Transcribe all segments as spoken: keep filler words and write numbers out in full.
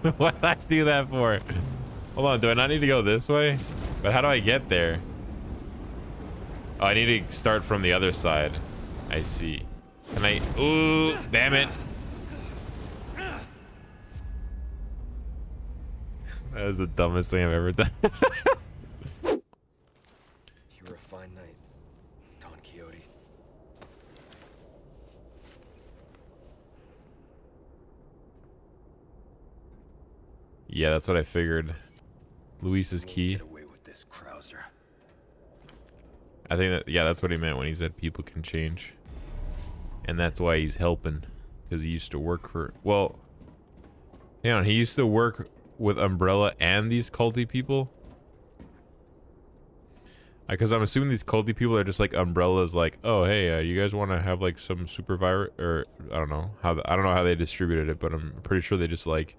What'd I do that for? Hold on, do I not need to go this way? But how do I get there? Oh, I need to start from the other side. I see. Can I? Ooh, damn it. That was the dumbest thing I've ever done. You were a fine knight, Don Quixote. Yeah, that's what I figured. Luis's key. Get away with this, Krauser. I think that, yeah, that's what he meant when he said people can change. And that's why he's helping. Because he used to work for, well, hang on, he used to work with Umbrella and these culty people? Because I'm assuming these culty people are just like Umbrella's like, oh, hey, uh, you guys want to have like some super virus, or I don't know how the, I don't know how they distributed it, but I'm pretty sure they just like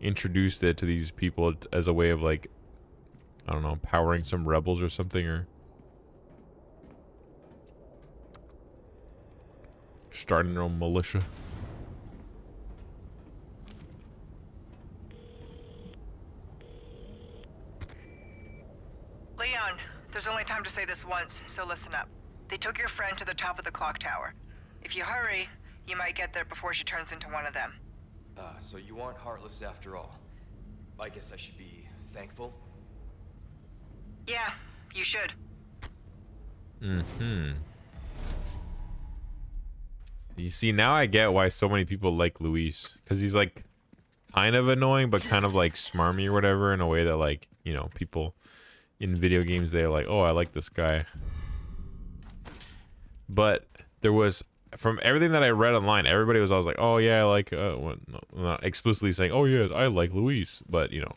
introduced it to these people as a way of like, I don't know, powering some rebels or something, or starting their own militia. Leon, there's only time to say this once, so listen up. They took your friend to the top of the clock tower. If you hurry, you might get there before she turns into one of them. Uh, so you aren't heartless after all. I guess I should be thankful? Yeah, you should. Mm-hmm. You see, now I get why so many people like Luis, because he's like kind of annoying, but kind of like smarmy or whatever, in a way that like, you know, people in video games, they're like, oh, I like this guy. But there was, from everything that I read online, everybody was always like, oh yeah, I like, uh, well, not explicitly saying, oh yeah, I like Luis, but you know,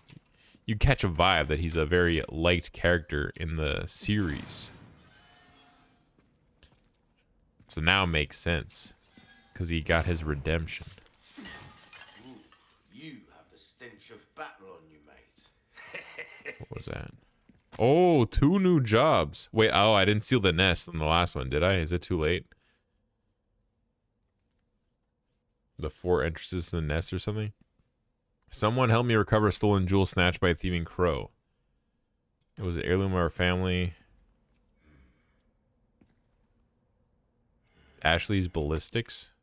you catch a vibe that he's a very liked character in the series. So now it makes sense. Because he got his redemption. Ooh, you have the stench of battle on you, mate. What was that? Oh, two new jobs. Wait, oh, I didn't seal the nest in the last one, did I? Is it too late? The four entrances to the nest or something? Someone help me recover a stolen jewel snatched by a thieving crow. It was an heirloom of our family. Ashley's ballistics?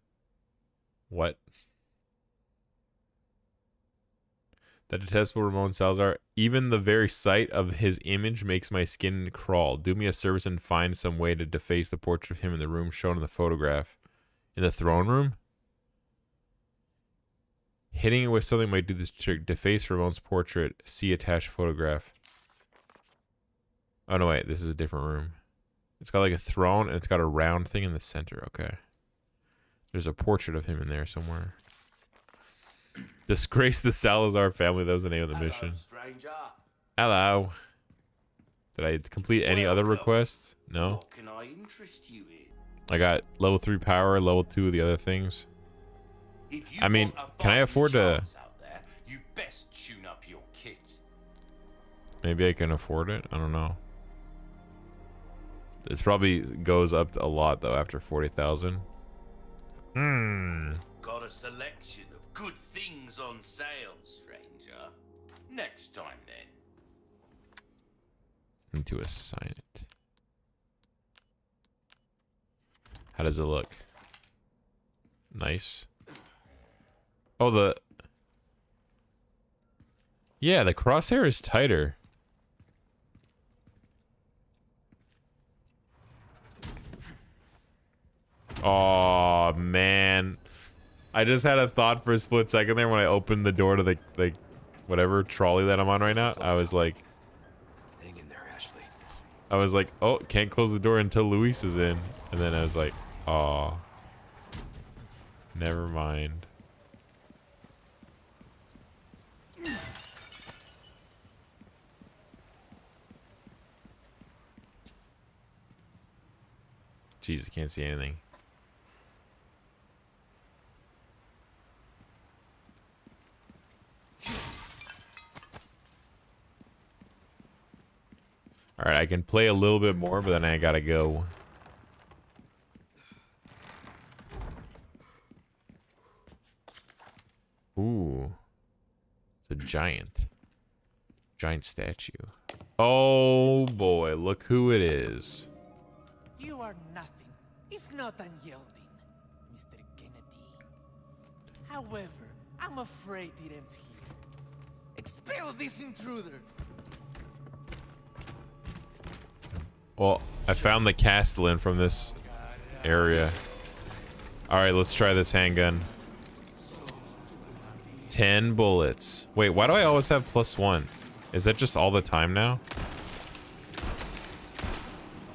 What? The detestable Ramon Salazar. Even the very sight of his image makes my skin crawl. Do me a service and find some way to deface the portrait of him in the room shown in the photograph. In the throne room? Hitting it with something might do this trick. Deface Ramon's portrait. See attached photograph. Oh no, wait. This is a different room. It's got like a throne and it's got a round thing in the center. Okay. There's a portrait of him in there somewhere. Disgrace the Salazar family. That was the name of the Hello, mission. Stranger. Hello. Did I complete any Welcome. other requests? No. What can I interest you in? I got level three power, level two of the other things. If you I mean, can I afford to? There, you best tune up your kit. Maybe I can afford it. I don't know. This probably goes up a lot though after forty thousand. Hmm. Got a selection of good things on sale, stranger. Next time then. Need to assign it. How does it look? Nice. Oh, the Yeah, the crosshair is tighter. Oh man, I just had a thought for a split second there when I opened the door to the like whatever trolley that I'm on right now. I was like, hang in there, Ashley. I was like, oh, can't close the door until Luis is in, and then I was like, oh, never mind. Jeez, I can't see anything. All right, I can play a little bit more, but then I gotta go. Ooh. It's a giant. Giant statue. Oh boy, look who it is. You are nothing, if not unyielding, Mister Kennedy. However, I'm afraid it ends here. Expel this intruder! Well, I found the castellan from this area. Alright, let's try this handgun. Ten bullets. Wait, why do I always have plus one? Is that just all the time now?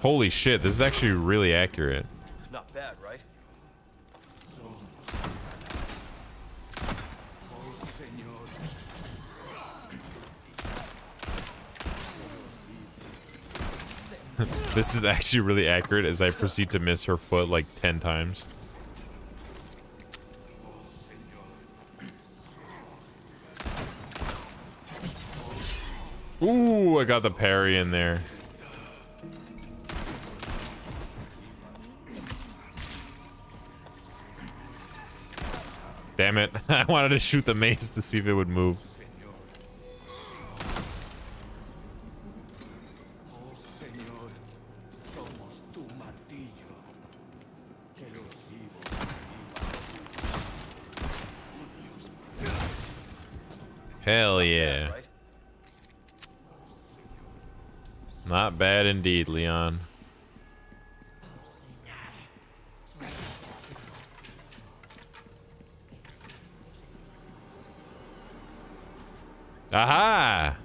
Holy shit, this is actually really accurate. Not bad, right? This is actually really accurate as I proceed to miss her foot like ten times. Ooh, I got the parry in there. Damn it. I wanted to shoot the mace to see if it would move. Hell yeah. Not bad indeed, Leon. Aha!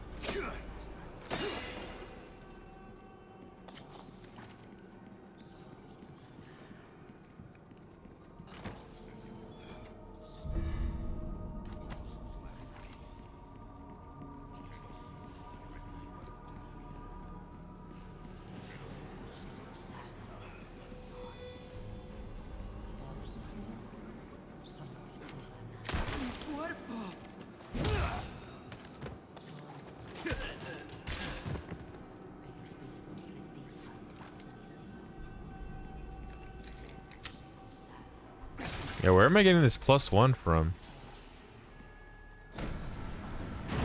Yeah, where am I getting this plus one from?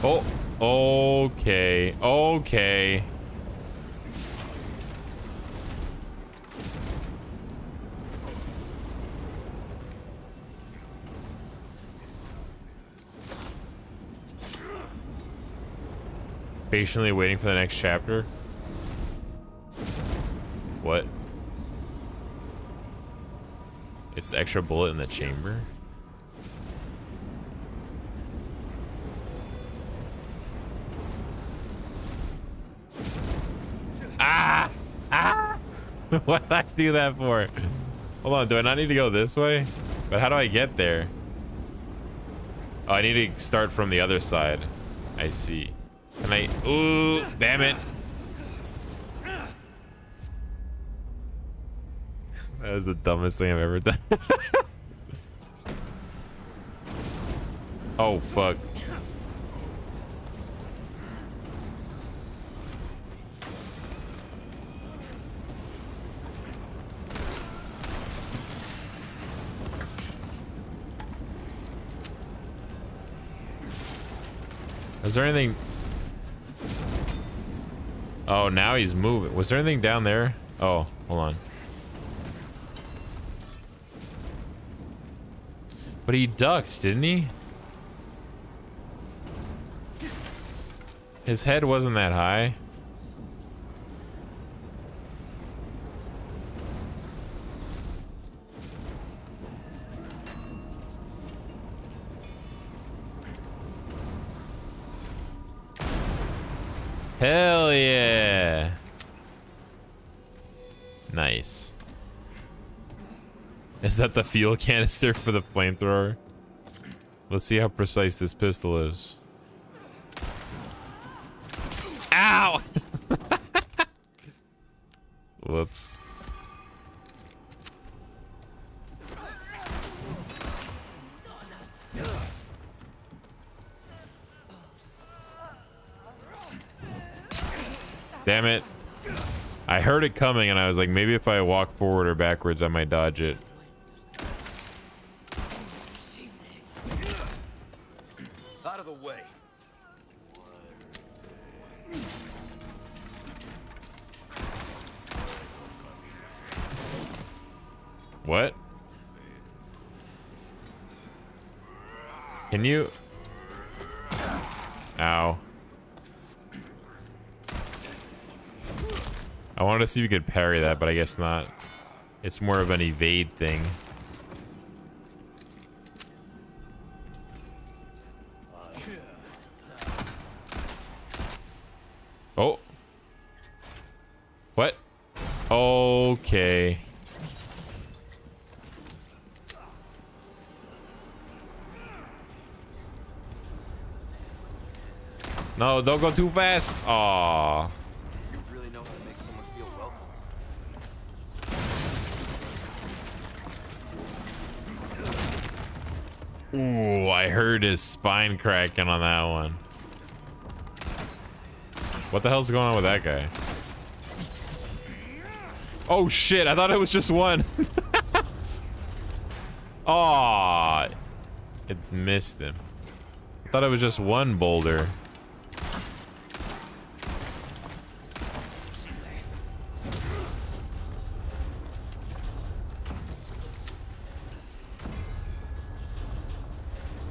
Oh, okay, okay. Patiently waiting for the next chapter. What? It's the extra bullet in the chamber. Ah! Ah! What did I do that for? Hold on, do I not need to go this way? But how do I get there? Oh, I need to start from the other side. I see. Can I... Ooh, damn it. That was the dumbest thing I've ever done. Oh, fuck. Is there anything? Oh, now he's moving. Was there anything down there? Oh, hold on. But he ducked, didn't he? His head wasn't that high. Hell yeah. Nice. Is that the fuel canister for the flamethrower? Let's see how precise this pistol is. Ow! Whoops. Damn it. I heard it coming and I was like, maybe if I walk forward or backwards, I might dodge it. What? Can you? Ow. I wanted to see if you could parry that, but I guess not. It's more of an evade thing. Oh. What? Okay. No, don't go too fast. Aww. Ooh, I heard his spine cracking on that one. What the hell's going on with that guy? Oh shit, I thought it was just one. Aw, it missed him. I thought it was just one boulder.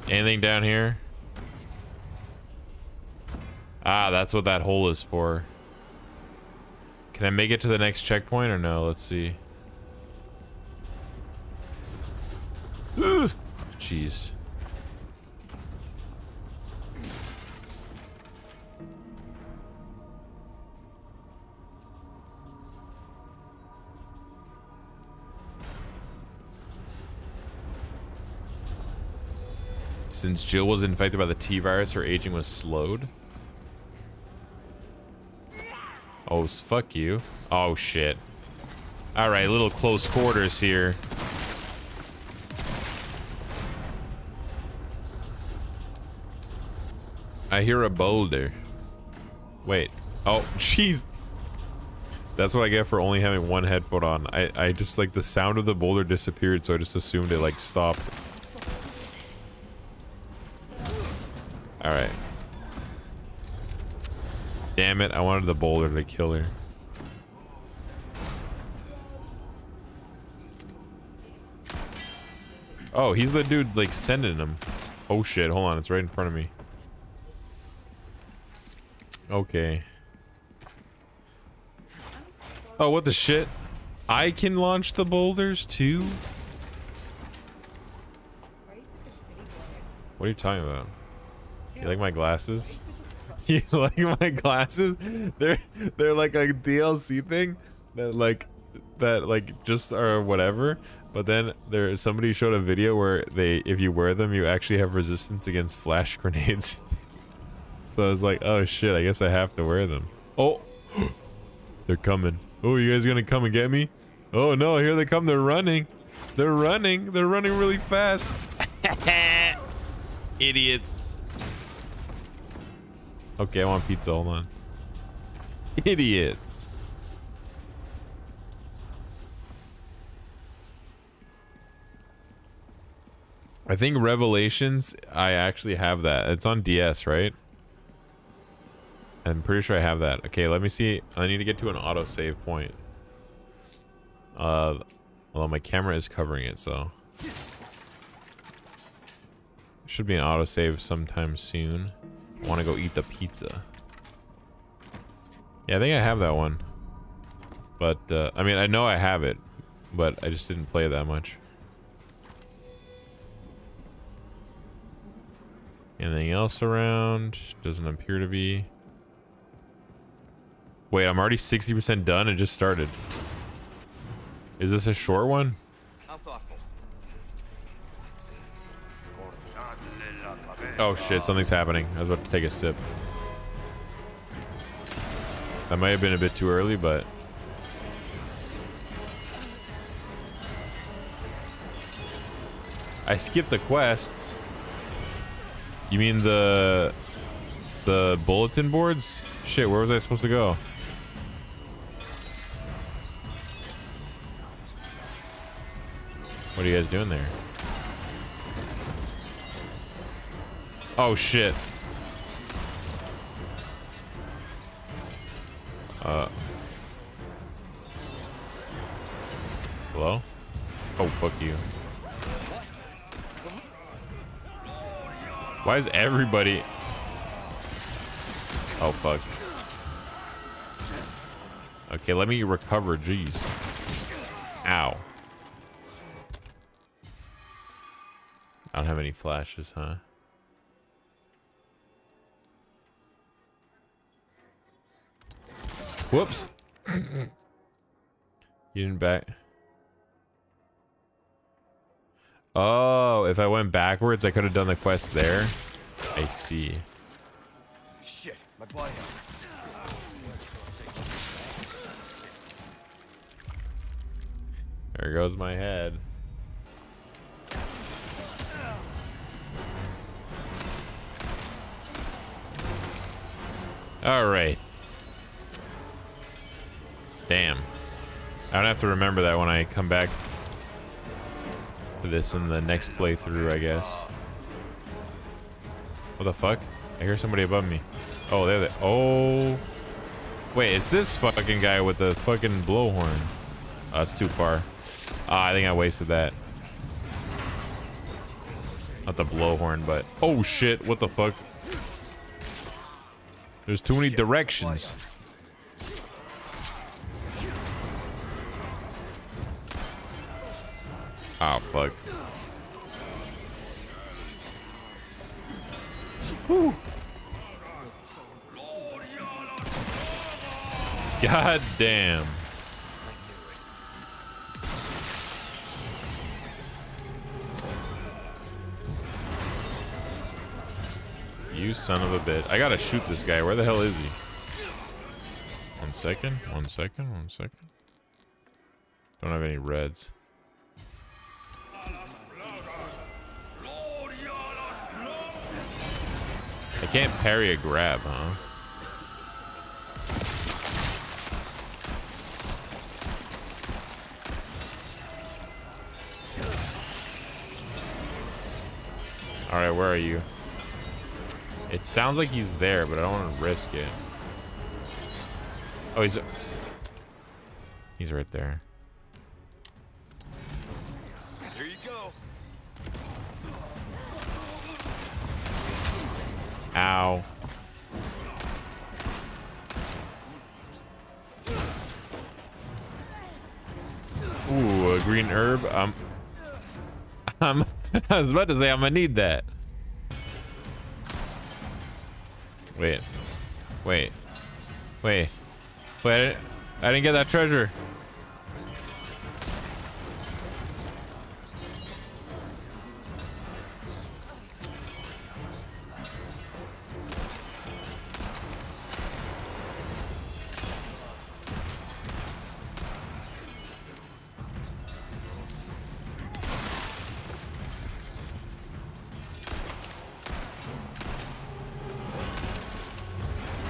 Anything down here? Ah, that's what that hole is for. Can I make it to the next checkpoint or no? Let's see. Ugh. Jeez. Since Jill was infected by the T virus, her aging was slowed. Oh, fuck you. Oh, shit. Alright, little close quarters here. I hear a boulder. Wait. Oh, jeez. That's what I get for only having one headphone on. I, I just, like, the sound of the boulder disappeared, so I just assumed it, like, stopped. Alright. Damn it, I wanted the boulder to kill her. Oh, he's the dude, like, sending him. Oh shit, hold on, it's right in front of me. Okay. Oh, what the shit? I can launch the boulders too? What are you talking about? You like my glasses? You like my glasses? They're they're like a D L C thing that like that like just are whatever. But then there somebody showed a video where they if you wear them you actually have resistance against flash grenades. So I was like, oh shit, I guess I have to wear them. Oh, they're coming. Oh, you guys gonna come and get me? Oh no, here they come. They're running. They're running. They're running really fast. Idiots. Okay, I want pizza, hold on. Idiots. I think Revelations, I actually have that. It's on D S, right? I'm pretty sure I have that. Okay, let me see. I need to get to an autosave point. Uh, well, my camera is covering it, so. Should be an autosave sometime soon. Want to go eat the pizza. Yeah, I think I have that one. But, uh, I mean, I know I have it. But I just didn't play that much. Anything else around? Doesn't appear to be. Wait, I'm already sixty percent done? It just started. Is this a short one? Oh shit, something's happening. I was about to take a sip. That might have been a bit too early, but... I skipped the quests. You mean the... the bulletin boards? Shit, where was I supposed to go? What are you guys doing there? Oh shit. Uh. Hello? Oh, fuck you. Why is everybody... Oh, fuck. Okay, let me recover. Jeez. Ow. I don't have any flashes, huh? Whoops. You didn't back. Oh, if I went backwards, I could have done the quest there. I see. Shit, my body. There goes my head. All right. Damn. I don't have to remember that when I come back to this in the next playthrough, I guess. What the fuck? I hear somebody above me. Oh, there they- Oh. Wait, it's this fucking guy with the fucking blowhorn. Oh, that's too far. Ah, I think I wasted that. Not the blowhorn, but... Oh, shit. What the fuck? There's too many directions. Oh, fuck. Whew. God damn. You son of a bitch. I gotta shoot this guy. Where the hell is he? One second. One second. One second. Don't have any reds. I can't parry a grab, huh? Alright, where are you? It sounds like he's there, but I don't want to risk it. Oh, he's... He's right there. There you go. Ow. Ooh, a green herb. Um, I'm, I was about to say, I'm gonna need that. Wait, wait, wait, wait, I didn't, I didn't get that treasure.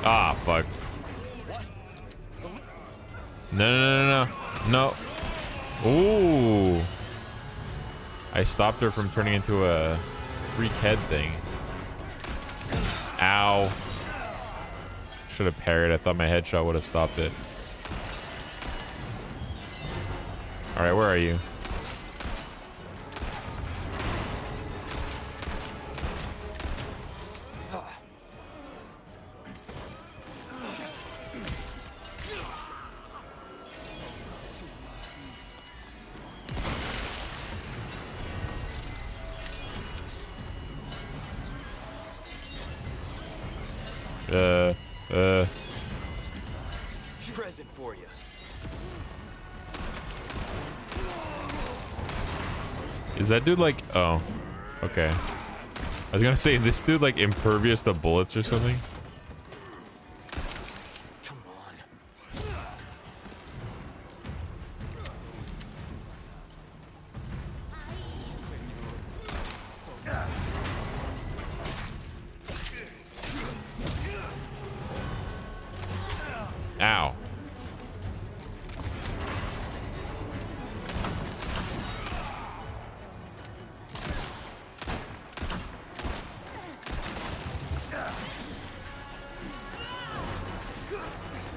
Ah, fuck. No, no, no, no, no. Ooh. I stopped her from turning into a freak head thing. Ow. Should have parried. I thought my headshot would have stopped it. All right, where are you? Uh, uh. Present for you. Is that dude like? Oh, okay. I was gonna say this dude like impervious to bullets or something. Come on. Ow.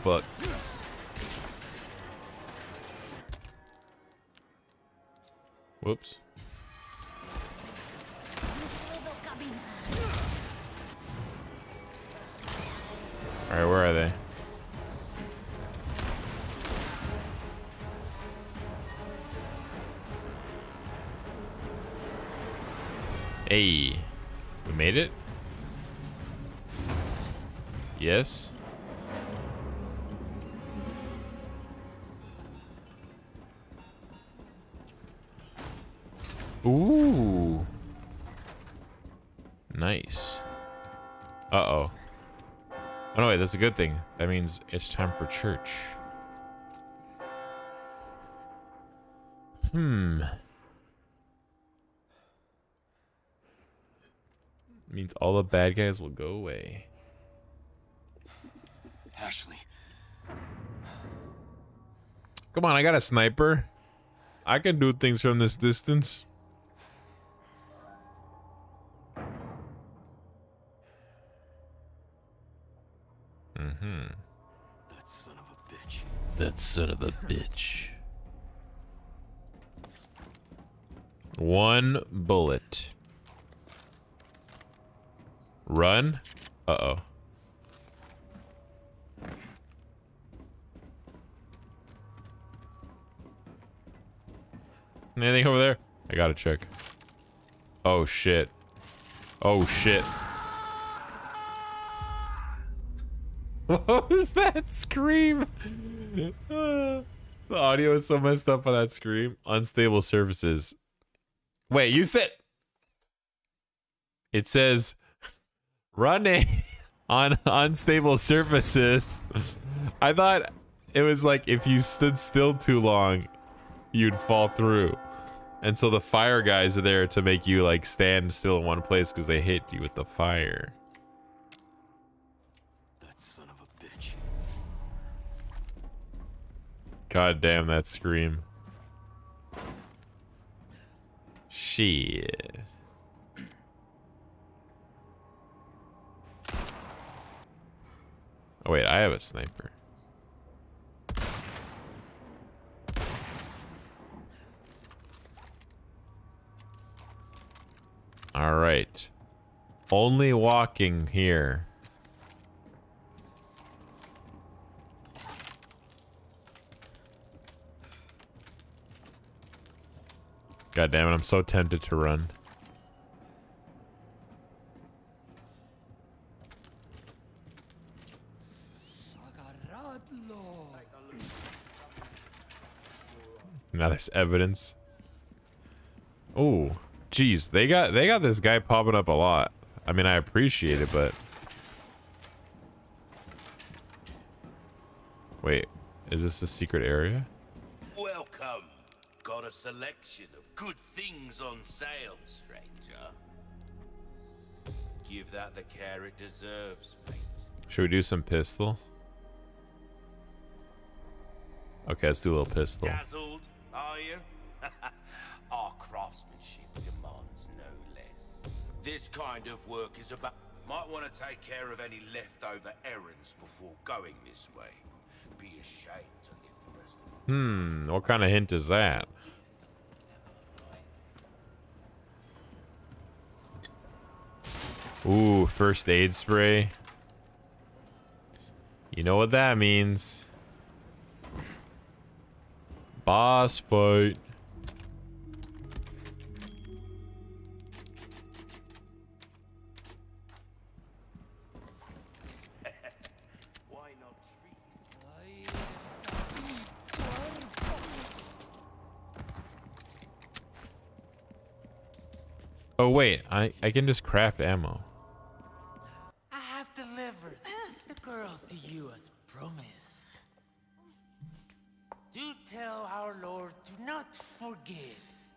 Fuck. Whoops. Alright, where are they? Hey, we made it? Yes. Ooh. Nice. Uh-oh. Oh, no, wait, that's a good thing. That means it's time for church. Hmm. It means all the bad guys will go away. Ashley. Come on, I got a sniper. I can do things from this distance. Mm-hmm. That son of a bitch. That son of a bitch. One bullet. Run? Uh-oh. Anything over there? I gotta check. Oh shit. Oh shit. What was that scream? The audio is so messed up on that scream. Unstable surfaces. Wait, you said... It says... Running on unstable surfaces. I thought it was like if you stood still too long, you'd fall through. And so the fire guys are there to make you like stand still in one place because they hit you with the fire. God damn that scream. Shit. Oh wait, I have a sniper. All right. Only walking here. God damn it, I'm so tempted to run. Now there's evidence. Oh, geez, they got they got this guy popping up a lot. I mean, I appreciate it, but wait, is this a secret area? Welcome. Got a selection of good things on sale, stranger. Give that the care it deserves, mate. Should we do some pistol? Okay, let's do a little pistol. Dazzled, are you? Our craftsmanship demands no less. This kind of work is about... Might want to take care of any leftover errands before going this way. Be ashamed to live the rest of the... Hmm, what kind of hint is that? Ooh, first aid spray. You know what that means. Boss fight. Why not trees? Oh wait, I I can just craft ammo. I have delivered the girl to you as promised. Do tell our Lord to not forget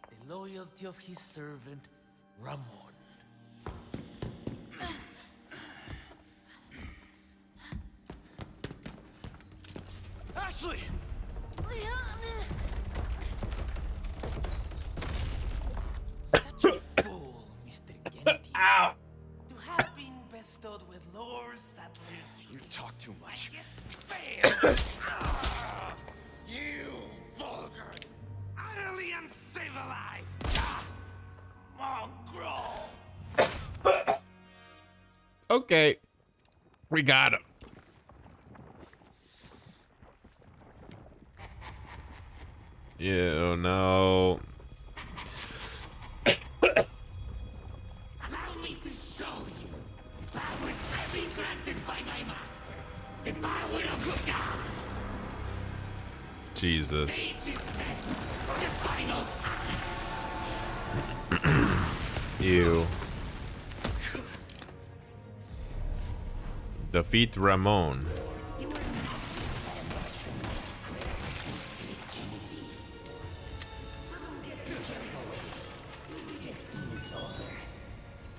the loyalty of his servant, Ramon. Ashley! Such a fool, Mister Kennedy. Ow! To have been bestowed with Lord Sadler's... You talk too much. You vulgar! I utterly uncivilized. Mongrel. Okay. We got him. Yeah, no. Allow me to show you the power I've been granted by my master, the power of God. Jesus. The stage is set for the final act. Ew. Defeat Ramon.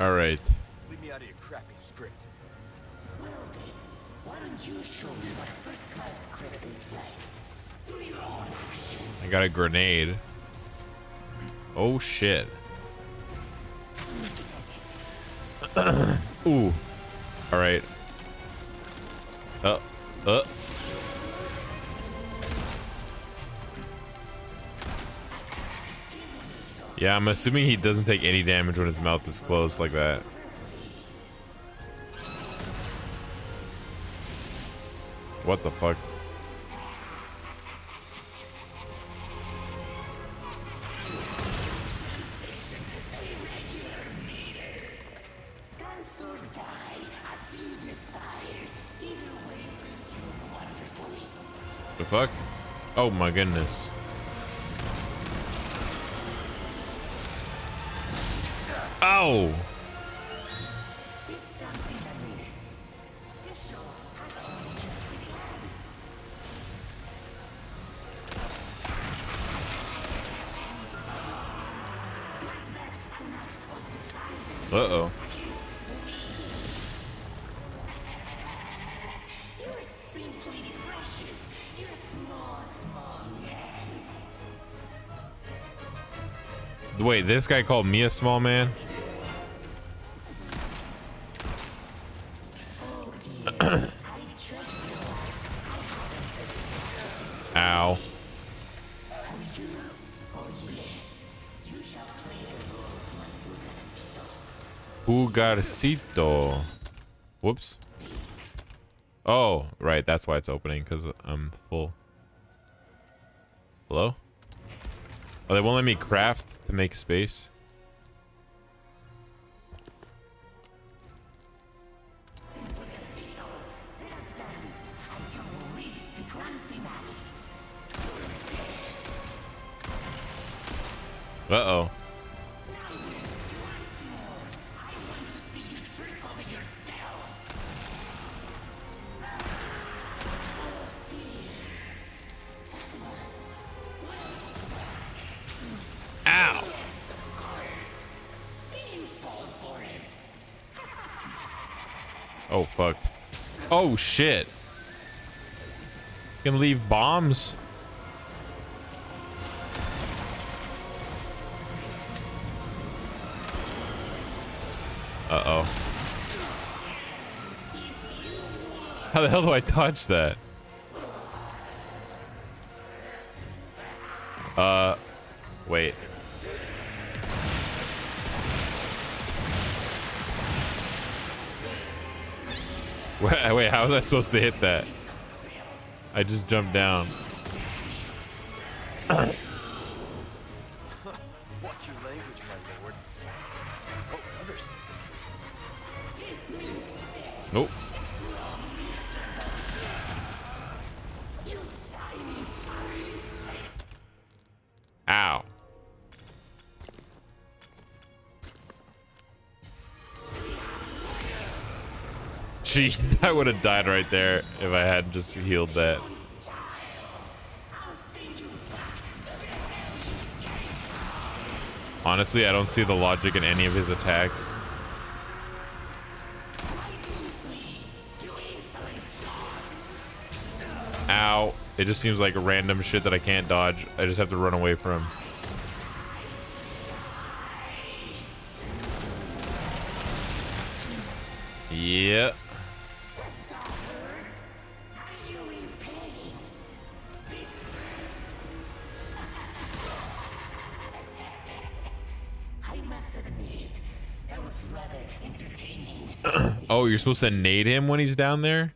All right. Leave me out of your crappy script. Well then, why don't you show me what a first class script is like? Through your own actions. I got a grenade. Oh shit. Ooh. All right. Uh. Uh. Yeah, I'm assuming he doesn't take any damage when his mouth is closed like that. What the fuck? The fuck? Oh my goodness. Ow! Uh-oh. Wait, this guy called me a small man? Ow. Pulgarcito. Whoops. Oh, right. That's why it's opening, because I'm full. Hello? Oh, they won't let me craft to make space. Uh-oh. Ow! Oh, fuck. Oh, shit. You can leave bombs? Uh-oh. How the hell do I touch that? Uh, wait. Wait, wait, how was I supposed to hit that? I just jumped down. Nope. Ow. Jeez, I would have died right there if I had just healed that. Honestly, I don't see the logic in any of his attacks. Ow. It just seems like random shit that I can't dodge. I just have to run away from. Yeah. Oh, you're supposed to nade him when he's down there?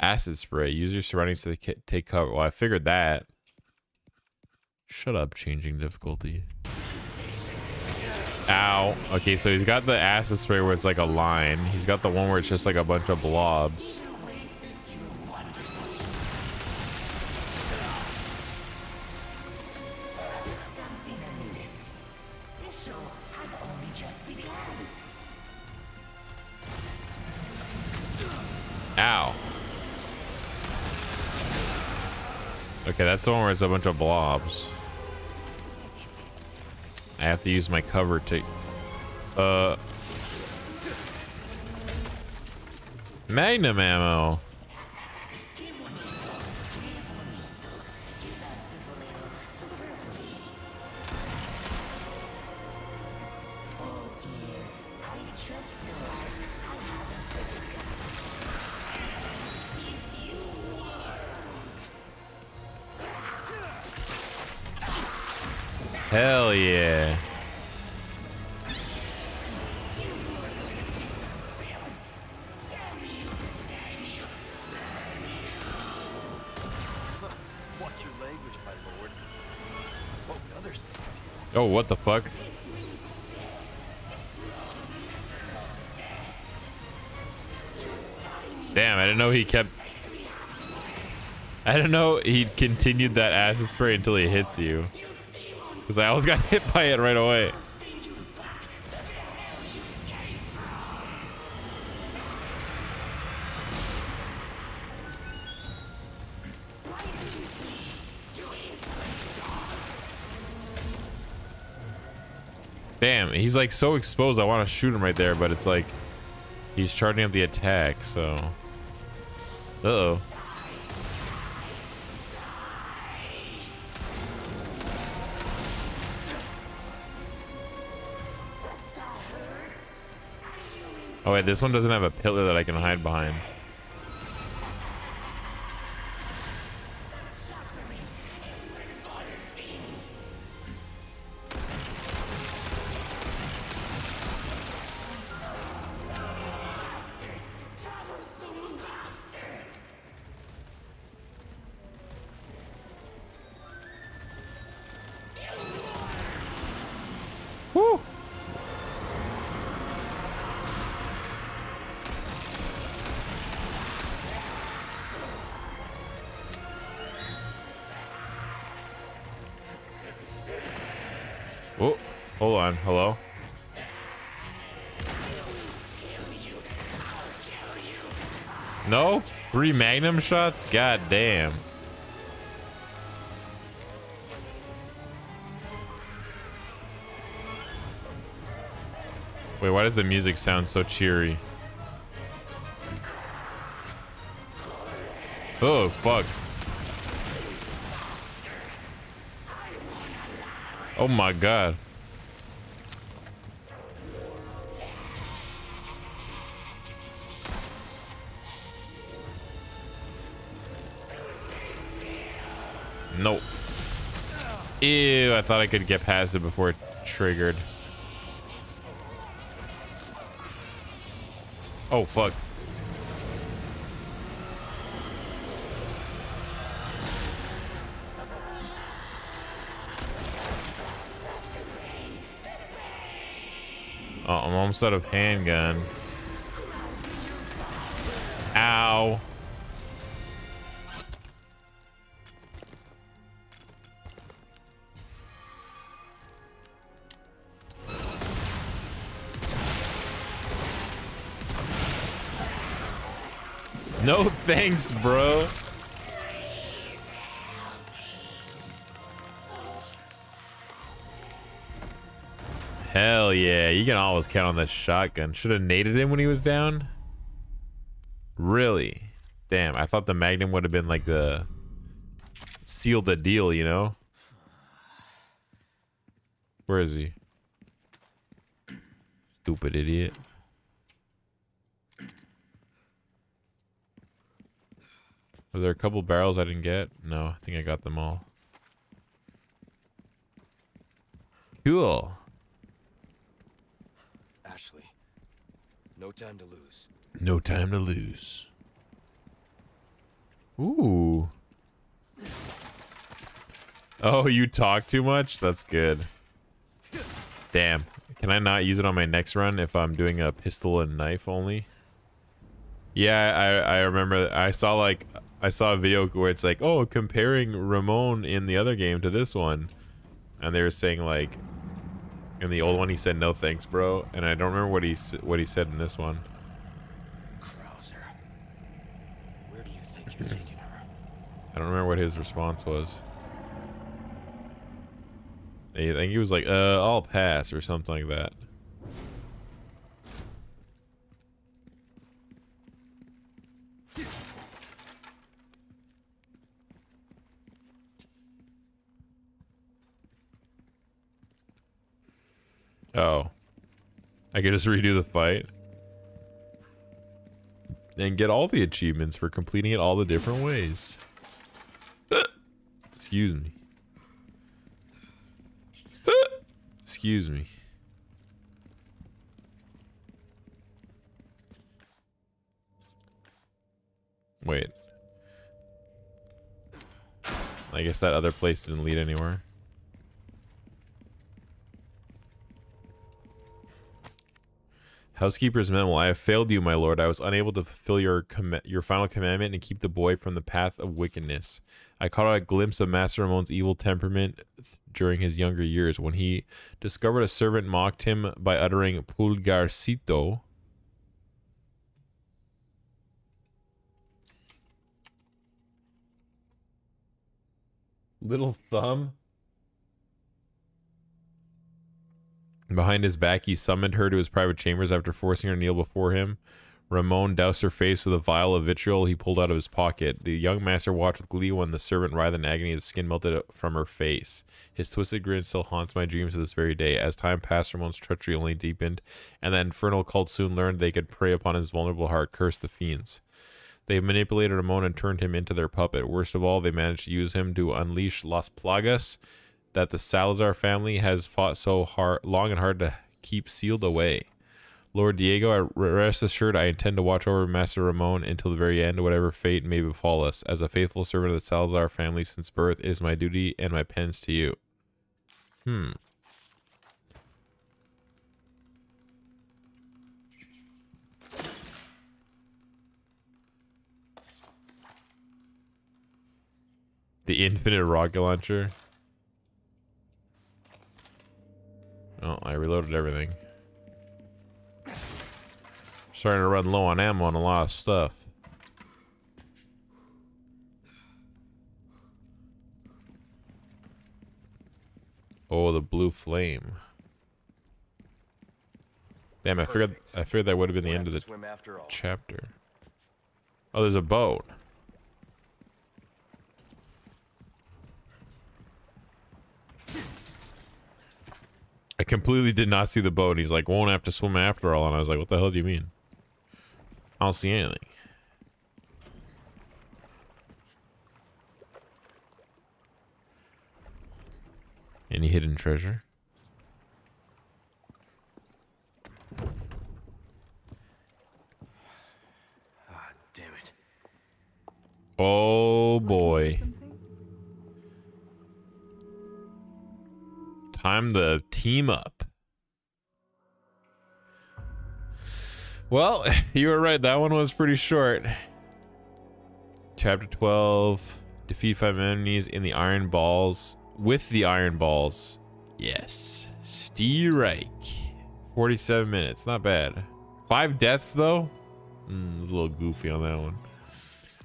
Acid spray. Use your surroundings to take cover. Well, I figured that. Shut up, changing difficulty. Ow. Okay, so he's got the acid spray where it's like a line. He's got the one where it's just like a bunch of blobs. Ow. Okay, that's the one where it's a bunch of blobs. I have to use my cover to... Uh... Magnum ammo! Hell yeah. Watch your language, my lord. Oh, what the fuck? Damn, I didn't know he kept... I didn't know he continued that acid spray until he hits you. Cause I always got hit by it right away. Damn, he's like so exposed. I want to shoot him right there, but it's like he's charging up the attack. So, uh-oh. Oh wait, this one doesn't have a pillar that I can hide behind. Woo! Oh, hold on. Hello? No? Three magnum shots? God damn. Wait, why does the music sound so cheery? Oh, fuck. Oh my god. Nope. Ew, I thought I could get past it before it triggered. Oh fuck. Uh, I'm almost out of handgun. Ow. No thanks, bro. Hell yeah, you can always count on that shotgun. Should have naded him when he was down. Really? Damn, I thought the magnum would have been like the seal the deal, you know? Where is he? Stupid idiot. Were there a couple barrels I didn't get? No, I think I got them all. Cool. Ashley, No time to lose. No time to lose. Ooh. Oh, you talk too much? That's good. Damn. Can I not use it on my next run if I'm doing a pistol and knife only? Yeah, I, I remember. I saw like, I saw a video where it's like, oh, comparing Ramon in the other game to this one. And they were saying like, in the old one he said, no thanks, bro. And I don't remember what he, what he said in this one. Krauser, where do you think you're taking her? I don't remember what his response was. I think he was like, uh, I'll pass or something like that. Oh. I could just redo the fight. And get all the achievements for completing it all the different ways. Excuse me. Excuse me. Wait. I guess that other place didn't lead anywhere. Housekeeper's memo. I have failed you, my lord. I was unable to fulfill your com your final commandment and keep the boy from the path of wickedness. I caught a glimpse of Master Ramon's evil temperament th during his younger years when he discovered a servant mocked him by uttering pulgarcito. Little thumb. Behind his back, he summoned her to his private chambers after forcing her to kneel before him. Ramon doused her face with a vial of vitriol he pulled out of his pocket. The young master watched with glee when the servant writhed in agony as the skin melted from her face. His twisted grin still haunts my dreams to this very day. As time passed, Ramon's treachery only deepened, and that infernal cult soon learned they could prey upon his vulnerable heart. Curse the fiends. They manipulated Ramon and turned him into their puppet. Worst of all, they managed to use him to unleash Las Plagas that the Salazar family has fought so hard, long and hard to keep sealed away. Lord Diego, I rest assured I intend to watch over Master Ramon until the very end, whatever fate may befall us. As a faithful servant of the Salazar family since birth, it is my duty and my pens to you. Hmm. The infinite rocket launcher. Oh, I reloaded everything. Starting to run low on ammo on a lot of stuff. Oh, the blue flame. Damn, I figured I figured that would have been the end of the chapter. Oh, there's a boat. I completely did not see the boat. He's like, won't have to swim after all. And I was like, what the hell do you mean? I don't see anything. Any hidden treasure? Ah, damn it. Oh, boy. Time to team up. Well, you were right. That one was pretty short. Chapter twelve. Defeat five enemies in the iron balls. With the iron balls. Yes. Strike. forty-seven minutes. Not bad. Five deaths, though. Mm, it was a little goofy on that one.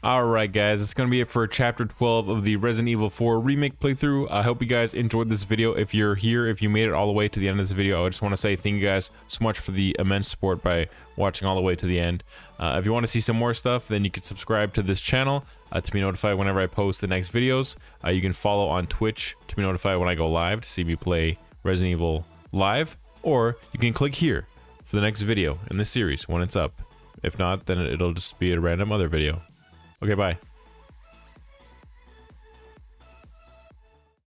Alright guys, that's going to be it for chapter twelve of the Resident Evil four remake playthrough. I hope you guys enjoyed this video. If you're here, if you made it all the way to the end of this video, I just want to say thank you guys so much for the immense support by watching all the way to the end. Uh, if you want to see some more stuff, then you can subscribe to this channel uh, to be notified whenever I post the next videos. Uh, you can follow on Twitch to be notified when I go live to see me play Resident Evil live, or you can click here for the next video in this series when it's up. If not, then it'll just be a random other video. Okay, bye.